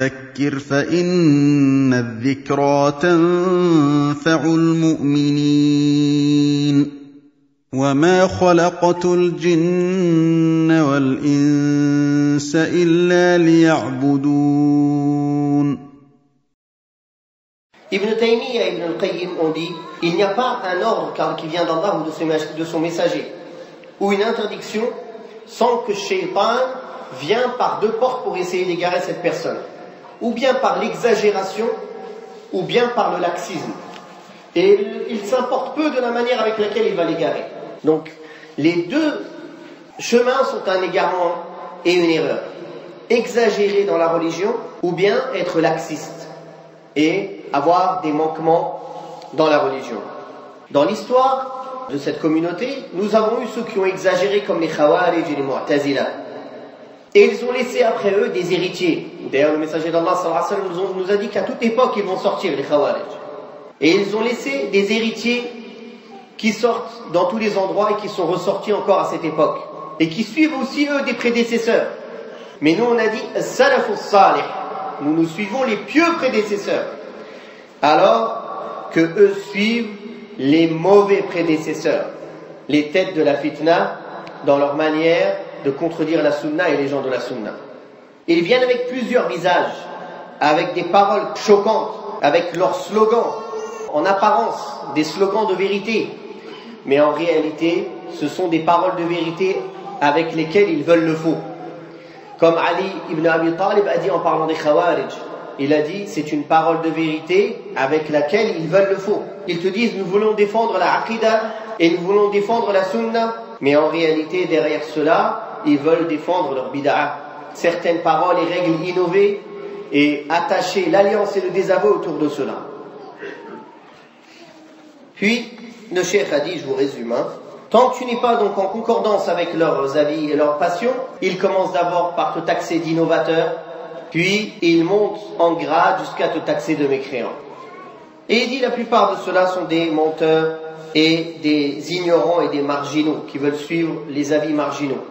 فذكر فإن الذكرى تنفع المؤمنين وما خلقت الجن والإنس إلا ليعبدون. Ibn Taymiyyah et Ibn al-Qayyim ont dit « Il n'y a pas un ordre qui vient d'Allah ou de son messager, ou une interdiction sans que Shaytan vienne par deux portes pour essayer d'égarer cette personne, ou bien par l'exagération, ou bien par le laxisme. Et il s'importe peu de la manière avec laquelle il va l'égarer. » Donc, les deux chemins sont un égarement et une erreur. Exagérer dans la religion, ou bien être laxiste. Et avoir des manquements dans la religion. Dans l'histoire de cette communauté, nous avons eu ceux qui ont exagéré comme les Khawarij et les Mu'tazilas. Et ils ont laissé après eux des héritiers. D'ailleurs, le messager d'Allah nous a dit qu'à toute époque, ils vont sortir les Khawarij. Et ils ont laissé des héritiers qui sortent dans tous les endroits et qui sont ressortis encore à cette époque. Et qui suivent aussi, eux, des prédécesseurs. Mais nous, on a dit « salafus salih ». Nous nous suivons les pieux prédécesseurs, alors que eux suivent les mauvais prédécesseurs, les têtes de la fitna, dans leur manière de contredire la sunnah et les gens de la sunnah. Ils viennent avec plusieurs visages, avec des paroles choquantes, avec leurs slogans, en apparence des slogans de vérité, mais en réalité, ce sont des paroles de vérité avec lesquelles ils veulent le faux. Comme Ali ibn Abi Talib a dit en parlant des Khawarij, il a dit c'est une parole de vérité avec laquelle ils veulent le faux. Ils te disent nous voulons défendre la aqidah et nous voulons défendre la sunnah, mais en réalité derrière cela ils veulent défendre leur bida'a. Certaines paroles et règles innovées et attacher l'alliance et le désaveu autour de cela. Puis le cheikh a dit, je vous résume, tant que tu n'es pas donc en concordance avec leurs avis et leurs passions, ils commencent d'abord par te taxer d'innovateur, puis ils montent en grade jusqu'à te taxer de mécréant. Et il dit la plupart de ceux-là sont des menteurs et des ignorants et des marginaux qui veulent suivre les avis marginaux.